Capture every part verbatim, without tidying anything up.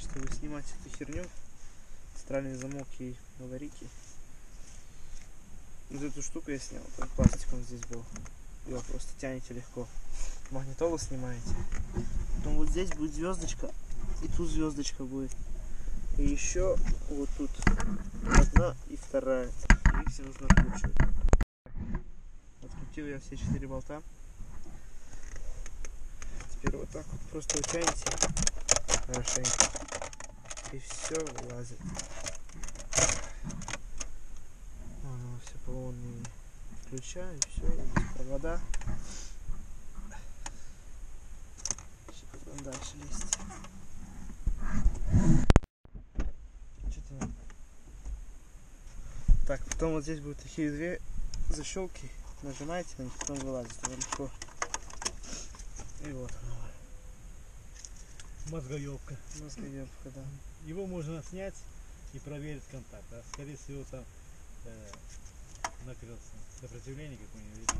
чтобы снимать эту херню, центральный замок и аварийки. Вот эту штуку я снял, там пластик он здесь был. Его просто тянете легко. Магнитолу снимаете. Потом вот здесь будет звездочка, и тут звездочка будет. И еще вот тут одна и вторая. И их все нужно откручивать. Открутил я все четыре болта. Теперь вот так вот просто вытянете хорошенько. И все вылазит. Оно все поломанные ключа и все, и провода. Сейчас будем дальше лезть. Так, потом вот здесь будут такие две защелки, нажимаете на них, потом вылазит, это легко. И вот она. Мозгоебка. Мозгоебка, да. Его можно снять и проверить контакт. А скорее всего там э, накрылся сопротивление какое-нибудь.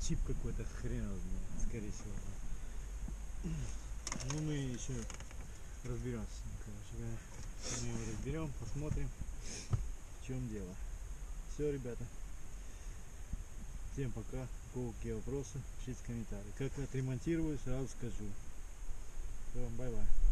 Чип какой-то хреновый, скорее всего. Ну мы еще разберемся, короче. Мы его разберем, посмотрим. В чем дело. Все, ребята, всем пока. У кого какие вопросы, пишите комментарии. Как отремонтирую, сразу скажу. Все, бай-бай.